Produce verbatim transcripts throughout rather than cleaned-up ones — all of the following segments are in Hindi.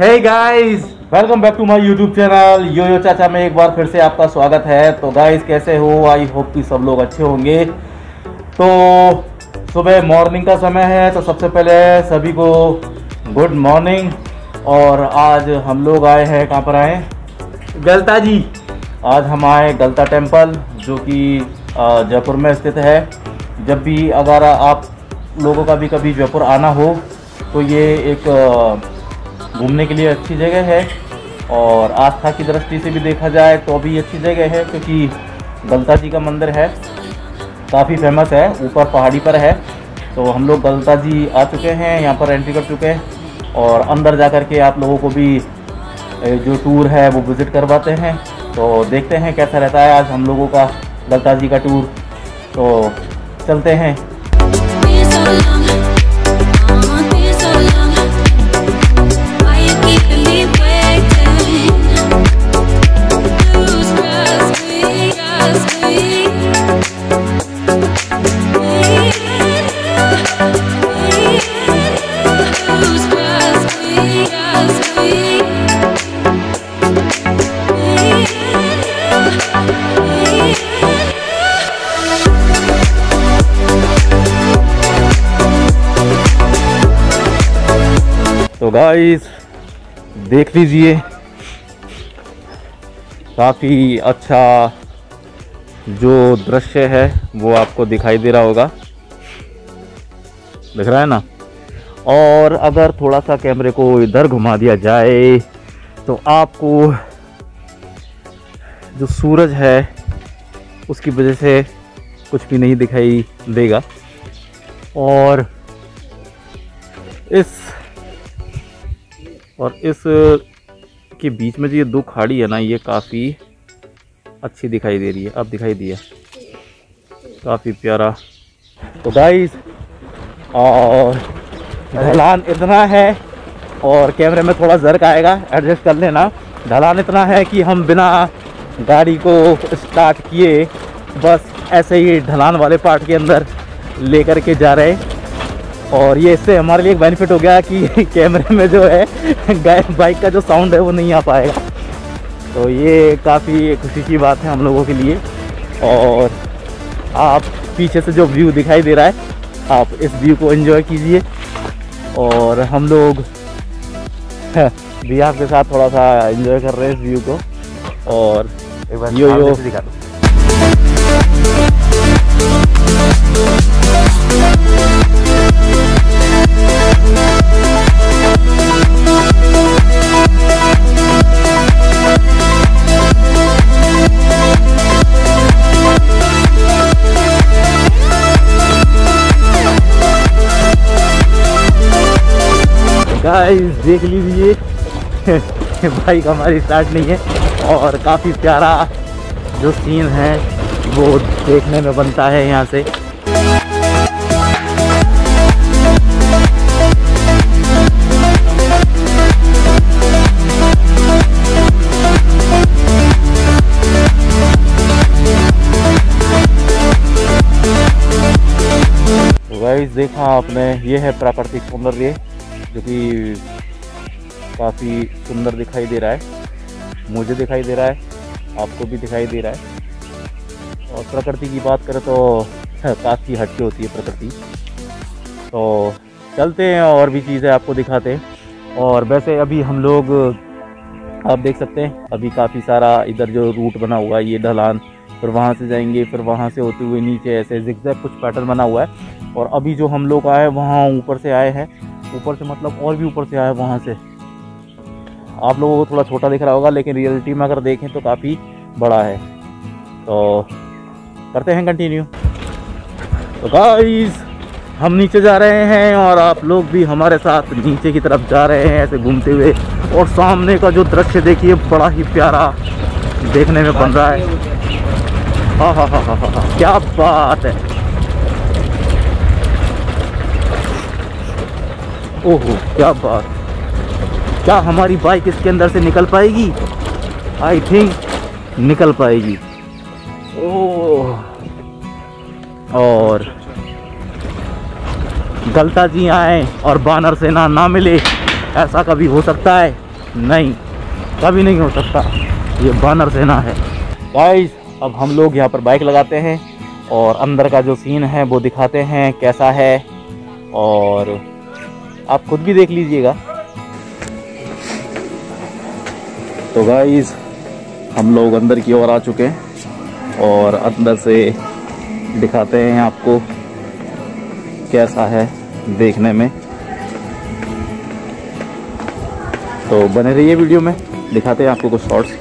Hey guys, welcome back to my YouTube channel Yo Yo Chacha में एक बार फिर से आपका स्वागत है। तो गाइस कैसे हो, आई होप कि सब लोग अच्छे होंगे। तो सुबह मॉर्निंग का समय है, तो सबसे पहले सभी को गुड मॉर्निंग। और आज हम लोग आए हैं, कहाँ पर आए, गलता जी। आज हम आए गलता टेम्पल, जो कि जयपुर में स्थित है। जब भी अगर आप लोगों का भी कभी जयपुर आना हो तो ये एक घूमने के लिए अच्छी जगह है, और आस्था की दृष्टि से भी देखा जाए तो भी अच्छी जगह है, क्योंकि गलता जी का मंदिर है, काफ़ी फेमस है, ऊपर पहाड़ी पर है। तो हम लोग गलता जी आ चुके हैं, यहाँ पर एंट्री कर चुके हैं, और अंदर जा कर के आप लोगों को भी जो टूर है वो विज़िट करवाते हैं। तो देखते हैं कैसा रहता है आज हम लोगों का गलता जी का टूर। तो चलते हैं। तो गाइस देख लीजिए, काफ़ी अच्छा जो दृश्य है वो आपको दिखाई दे रहा होगा, दिख रहा है ना। और अगर थोड़ा सा कैमरे को इधर घुमा दिया जाए तो आपको जो सूरज है उसकी वजह से कुछ भी नहीं दिखाई देगा। और इस और इस के बीच में जो ये दो खाड़ी है ना, ये काफ़ी अच्छी दिखाई दे रही है। अब दिखाई दिया, काफ़ी प्यारा। तो गाइस, और ढलान इतना है, और कैमरे में थोड़ा जर्क आएगा, एडजस्ट कर लेना। ढलान इतना है कि हम बिना गाड़ी को स्टार्ट किए बस ऐसे ही ढलान वाले पार्ट के अंदर ले कर के जा रहे हैं। और ये इससे हमारे लिए एक बेनिफिट हो गया कि कैमरे में जो है बाइक का जो साउंड है वो नहीं आ पाएगा। तो ये काफ़ी खुशी की बात है हम लोगों के लिए। और आप पीछे से जो व्यू दिखाई दे रहा है, आप इस व्यू को एंजॉय कीजिए। और हम लोग भी आपके साथ थोड़ा सा एंजॉय कर रहे हैं इस व्यू को। और एक बार यो यो दिखा दो। गाइस देख लीजिए, बाइक हमारी स्टार्ट नहीं है, और काफ़ी प्यारा जो सीन है वो देखने में बनता है यहाँ से। गाइस देखा आपने, ये है प्राकृतिक सौंदर्य, जो कि काफ़ी सुंदर दिखाई दे रहा है, मुझे दिखाई दे रहा है, आपको भी दिखाई दे रहा है। और प्रकृति की बात करें तो काफ़ी हटके होती है प्रकृति। तो चलते हैं और भी चीज़ें आपको दिखाते हैं। और वैसे अभी हम लोग, आप देख सकते हैं, अभी काफ़ी सारा इधर जो रूट बना हुआ है, ये ढलान, फिर वहाँ से जाएंगे, फिर वहाँ से होते हुए नीचे, ऐसे जिगजैग कुछ पैटर्न बना हुआ है। और अभी जो हम लोग आए वहाँ ऊपर से आए हैं, ऊपर से मतलब और भी ऊपर से आए वहाँ से। आप लोगों को थोड़ा छोटा दिख रहा होगा, लेकिन रियलिटी में अगर देखें तो काफ़ी बड़ा है। तो करते हैं कंटिन्यू। तो गाइस हम नीचे जा रहे हैं, और आप लोग भी हमारे साथ नीचे की तरफ जा रहे हैं ऐसे घूमते हुए। और सामने का जो दृश्य देखिए, बड़ा ही प्यारा देखने में बन रहा है। हाँ हाँ हाँ हाँ हाँ क्या बात है। ओहो क्या बात, क्या हमारी बाइक इसके अंदर से निकल पाएगी? आई थिंक निकल पाएगी। ओह, और गलता जी आए और बानर सेना ना मिले, ऐसा कभी हो सकता है। नहीं, कभी नहीं हो सकता। ये बानर सेना है गाइस। अब हम लोग यहाँ पर बाइक लगाते हैं और अंदर का जो सीन है वो दिखाते हैं कैसा है, और आप खुद भी देख लीजिएगा। तो गाइस हम लोग अंदर की ओर आ चुके हैं और अंदर से दिखाते हैं आपको कैसा है देखने में। तो बने रहिए वीडियो में, दिखाते हैं आपको कुछ शॉर्ट्स।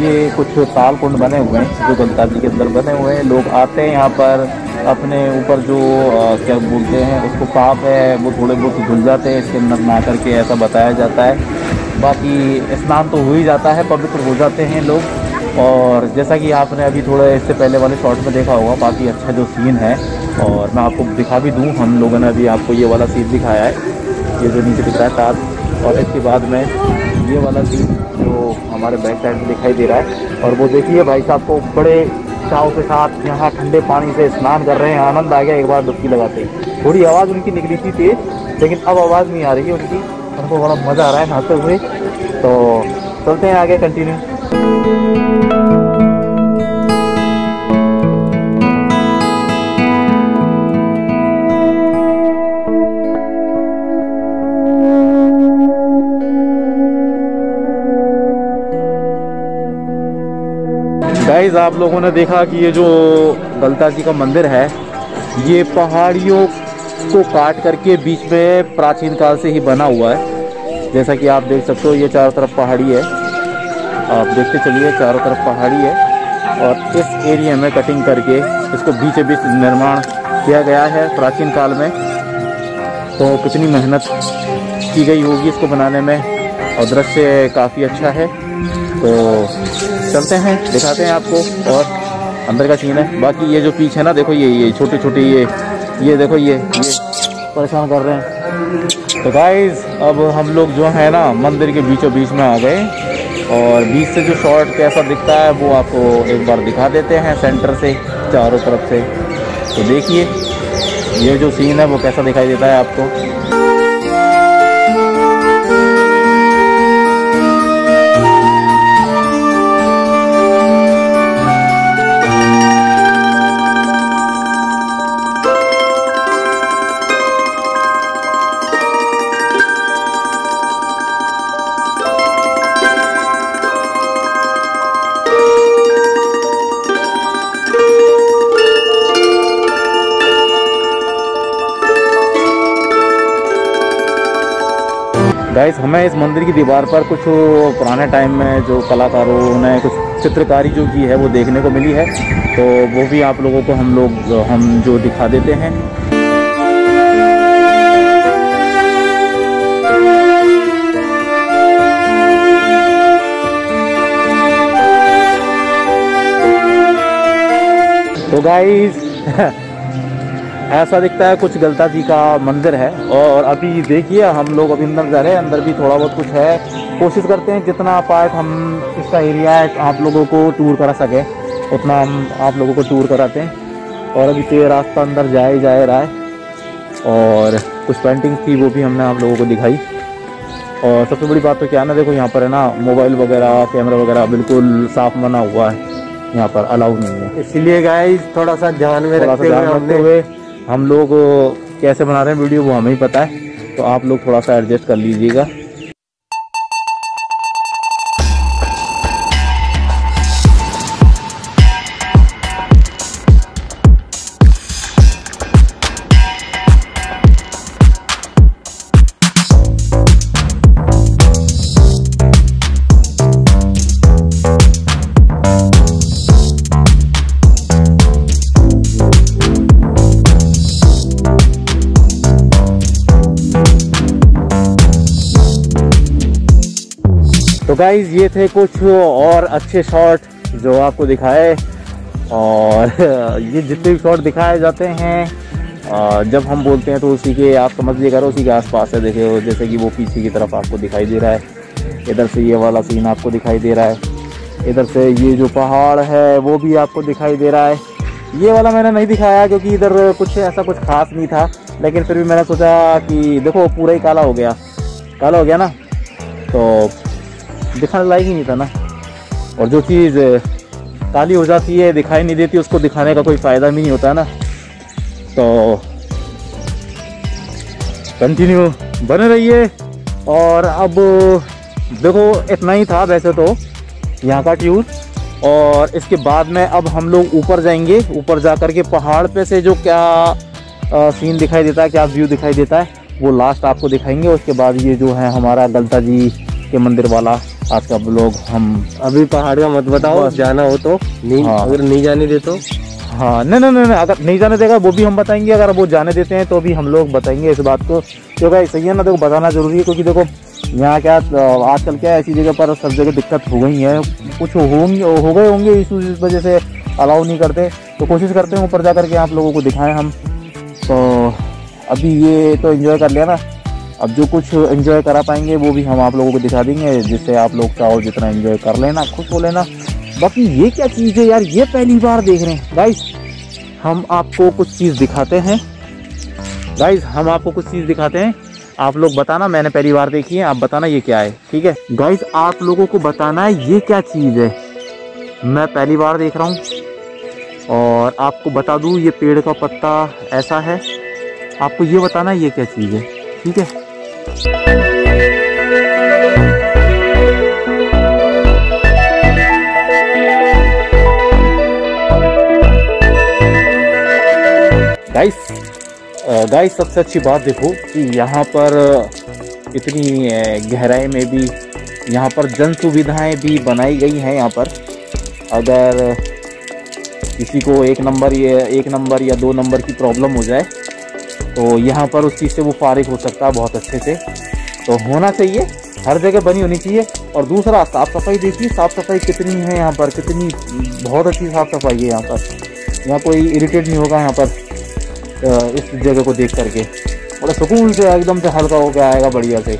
ये कुछ ताल कुंड बने हुए हैं जो गलता जी के अंदर बने हुए हैं। लोग आते हैं यहाँ पर, अपने ऊपर जो आ, क्या बोलते हैं उसको पाप है, वो थोड़े बहुत धुल जाते हैं इसके अंदर ना करके, ऐसा बताया जाता है। बाकी स्नान तो हो ही जाता है, पवित्र हो जाते हैं लोग। और जैसा कि आपने अभी थोड़े इससे पहले वाले शॉट में देखा होगा, काफ़ी अच्छा जो सीन है। और मैं आपको दिखा भी दूँ, हम लोगों ने अभी आपको ये वाला सीन दिखाया है, ये जो नीचे दिख रहा है ताल, और इसके बाद में ये वाला सीन हमारे बैक साइड में दिखाई दे रहा है। और वो देखिए भाई साहब को बड़े चाव के साथ यहाँ ठंडे पानी से स्नान कर रहे हैं। आनंद आ गया एक बार डुबकी लगाते ही। थोड़ी आवाज़ उनकी निकली थी तेज, लेकिन अब आवाज़ नहीं आ रही है उनकी। उनको बड़ा मज़ा आ रहा है नहाते हुए। तो चलते हैं आगे कंटिन्यू। गाइस आप लोगों ने देखा कि ये जो गलता जी का मंदिर है, ये पहाड़ियों को काट करके बीच में प्राचीन काल से ही बना हुआ है। जैसा कि आप देख सकते हो ये चारों तरफ पहाड़ी है, आप देखते चलिए चारों तरफ पहाड़ी है। और इस एरिया में कटिंग करके इसको बीचों बीच निर्माण किया गया है प्राचीन काल में। तो कितनी मेहनत की गई होगी इसको बनाने में, और दृश्य काफ़ी अच्छा है। तो चलते हैं, दिखाते हैं आपको और अंदर का सीन है। बाकी ये जो पीछे ना देखो, ये ये छोटी छोटी ये ये देखो ये ये परेशान कर रहे हैं। तो गाइस अब हम लोग जो है ना मंदिर के बीचों बीच में आ गए, और बीच से जो शॉर्ट कैसा दिखता है वो आपको एक बार दिखा देते हैं सेंटर से, चारों तरफ से। तो देखिए ये जो सीन है वो कैसा दिखाई देता है आपको। गाइस हमें इस मंदिर की दीवार पर कुछ पुराने टाइम में जो कलाकारों ने कुछ चित्रकारी जो की है वो देखने को मिली है, तो वो भी आप लोगों को हम लोग हम जो दिखा देते हैं। तो गाइस ऐसा दिखता है कुछ गलता जी का मंदिर है। और अभी देखिए हम लोग अभी अंदर जा रहे हैं, अंदर भी थोड़ा बहुत कुछ है। कोशिश करते हैं जितना पार्ट हम इसका एरिया है आप लोगों को टूर करा सके, उतना हम आप लोगों को टूर कराते हैं। और अभी तो रास्ता अंदर जाए जाए रहा है, और कुछ पेंटिंग थी वो भी हमने आप लोगों को दिखाई। और सबसे बड़ी बात तो क्या ना, देखो यहाँ पर है ना मोबाइल वगैरह कैमरा वगैरह बिल्कुल साफ मना हुआ है, यहाँ पर अलाउ नहीं है। इसलिए गाइस थोड़ा सा ध्यान में रखते हुए हम लोग कैसे बना रहे हैं वीडियो वो हमें ही पता है, तो आप लोग थोड़ा सा एडजस्ट कर लीजिएगा। तो गाइज ये थे कुछ और अच्छे शॉट जो आपको दिखाए, और ये जितने भी शॉट दिखाए जाते हैं जब हम बोलते हैं तो उसी के आप समझ लिया करो, उसी के आसपास है। देखे जैसे कि वो पीछे की तरफ आपको दिखाई दे रहा है, इधर से ये वाला सीन आपको दिखाई दे रहा है, इधर से ये जो पहाड़ है वो भी आपको दिखाई दे रहा है। ये वाला मैंने नहीं दिखाया क्योंकि इधर कुछ ऐसा कुछ ख़ास नहीं था, लेकिन फिर भी मैंने सोचा कि देखो पूरा ही काला हो गया, काला हो गया ना, तो दिखाने लायक ही नहीं था ना। और जो चीज़ काली हो जाती है दिखाई नहीं देती उसको दिखाने का कोई फ़ायदा भी नहीं होता ना, तो कंटिन्यू बने रहिए। और अब देखो इतना ही था वैसे तो यहाँ का टूर, और इसके बाद में अब हम लोग ऊपर जाएंगे। ऊपर जा कर के पहाड़ पे से जो क्या आ, सीन दिखाई देता है, क्या व्यू दिखाई देता है वो लास्ट आपको दिखाएंगे। उसके बाद ये जो है हमारा गलता जी के मंदिर वाला आज का ब्लॉग हम अभी पहाड़ का मत बताओ, जाना हो तो नहीं, हाँ। अगर नहीं जाने दे तो हाँ नहीं नहीं नहीं अगर नहीं जाने देगा वो भी हम बताएंगे, अगर वो जाने देते हैं तो भी हम लोग बताएंगे इस बात को। क्योंकि सही है ना, देखो बताना जरूरी है, क्योंकि देखो यहाँ क्या आजकल क्या ऐसी जगह पर सब जगह दिक्कत हो गई है, कुछ होंगे हो गए होंगे इशूज इस वजह से अलाउ नहीं करते, तो कोशिश करते हैं ऊपर जा कर के आप लोगों को दिखाएं हम। तो अभी ये तो इन्जॉय कर लिया ना, अब जो कुछ एंजॉय करा पाएंगे वो भी हम आप लोगों को दिखा देंगे, जिससे आप लोग चाहो जितना एंजॉय कर लेना, खुश हो लेना। बाकी ये क्या चीज़ है यार, ये पहली बार देख रहे हैं गाइस, हम आपको कुछ चीज़ दिखाते हैं गाइस हम आपको कुछ चीज़ दिखाते हैं आप लोग बताना, मैंने पहली बार देखी है, आप बताना ये क्या है, ठीक है गाइस। आप लोगों को बताना है ये क्या चीज़ है, मैं पहली बार देख रहा हूँ। और आपको बता दूँ ये पेड़ का पत्ता ऐसा है, आपको ये बताना ये क्या चीज़ है, ठीक है। गाइस गाइस सबसे अच्छी बात देखो कि यहाँ पर इतनी गहराई में भी यहाँ पर जन सुविधाएँ भी बनाई गई हैं। यहाँ पर अगर किसी को एक नंबर या एक नंबर या दो नंबर की प्रॉब्लम हो जाए तो यहाँ पर उस चीज़ से वो फारिग हो सकता है बहुत अच्छे से, तो होना चाहिए, हर जगह बनी होनी चाहिए। और दूसरा साफ़ सफाई देखिए, साफ़ सफाई कितनी है यहाँ पर, कितनी बहुत अच्छी साफ़ सफाई है यहाँ पर, यहाँ कोई इरिटेट नहीं होगा यहाँ पर, इस जगह को देख करके बड़ा सुकून से एकदम से हल्का होकर आएगा बढ़िया से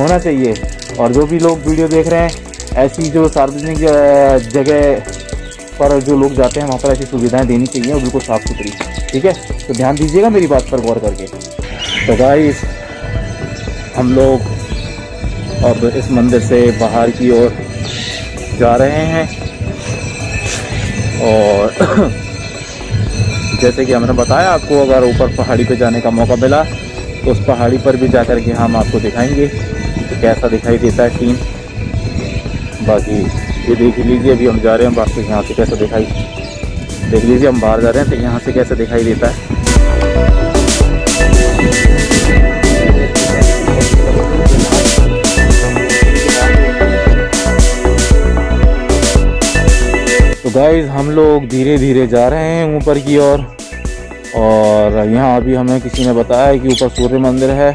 होना चाहिए। और जो भी लोग वीडियो देख रहे हैं, ऐसी जो सार्वजनिक जगह पर जो लोग जाते हैं वहाँ पर ऐसी सुविधाएँ देनी चाहिए और बिल्कुल साफ़ सुथरी, ठीक है। तो ध्यान दीजिएगा मेरी बात पर गौर करके। तो गाइस हम लोग अब इस मंदिर से बाहर की ओर जा रहे हैं, और जैसे कि हमने बताया आपको, अगर ऊपर पहाड़ी पे जाने का मौका मिला तो उस पहाड़ी पर भी जा कर के हम आपको दिखाएंगे तो कैसा दिखाई देता है सीन। बाकी ये देख लीजिए, अभी हम जा रहे हैं बाहर से, यहाँ से कैसा दिखाई देख लीजिए हम बाहर जा रहे हैं तो यहाँ से कैसा दिखाई देता है। तो गाइज हम लोग धीरे धीरे जा रहे हैं ऊपर की ओर, और, और यहाँ अभी हमें किसी ने बताया कि ऊपर सूर्य मंदिर है,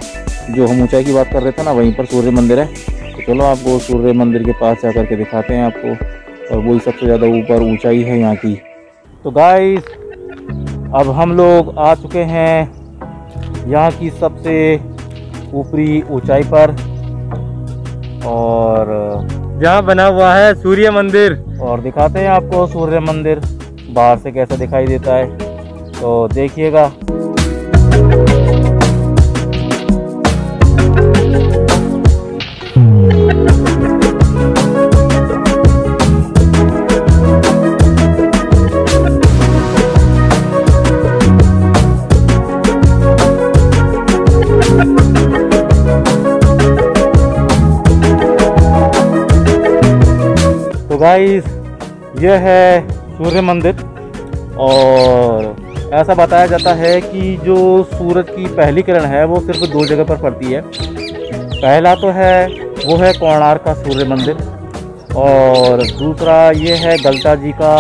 जो हम ऊंचाई की बात कर रहे थे ना, वहीं पर सूर्य मंदिर है। तो चलो आपको सूर्य मंदिर के पास जा कर के दिखाते हैं आपको, और वही सबसे ज़्यादा ऊपर ऊंचाई है यहाँ की। तो गाइज अब हम लोग आ चुके हैं यहाँ की सबसे ऊपरी ऊंचाई पर, और जहाँ बना हुआ है सूर्य मंदिर, और दिखाते हैं आपको सूर्य मंदिर बाहर से कैसा दिखाई देता है, तो देखिएगा। गाइस ये है सूर्य मंदिर। और ऐसा बताया जाता है कि जो सूरज की पहली किरण है वो सिर्फ दो जगह पर पड़ती है। पहला तो है वो है कोणार्क का सूर्य मंदिर और दूसरा ये है गलता जी का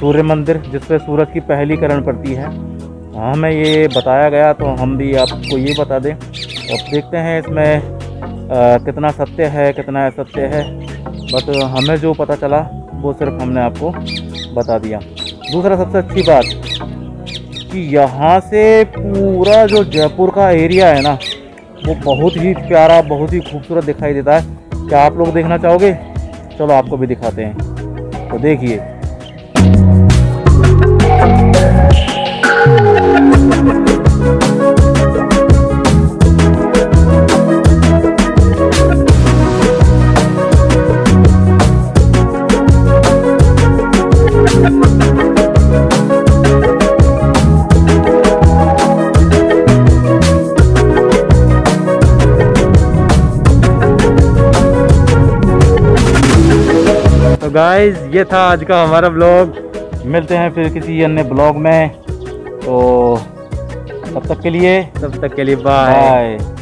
सूर्य मंदिर जिस पर सूरज की पहली किरण पड़ती है। हमें ये बताया गया तो हम भी आपको ये बता दें। अब देखते हैं इसमें आ, कितना सत्य है कितना असत्य है, बट हमें जो पता चला वो सिर्फ हमने आपको बता दिया। दूसरा सबसे अच्छी बात कि यहाँ से पूरा जो जयपुर का एरिया है ना वो बहुत ही प्यारा बहुत ही खूबसूरत दिखाई देता है। क्या आप लोग देखना चाहोगे? चलो आपको भी दिखाते हैं, तो देखिए। गाइस ये था आज का हमारा ब्लॉग। मिलते हैं फिर किसी अन्य ब्लॉग में, तो तब तक के लिए तब तक के लिए बाय।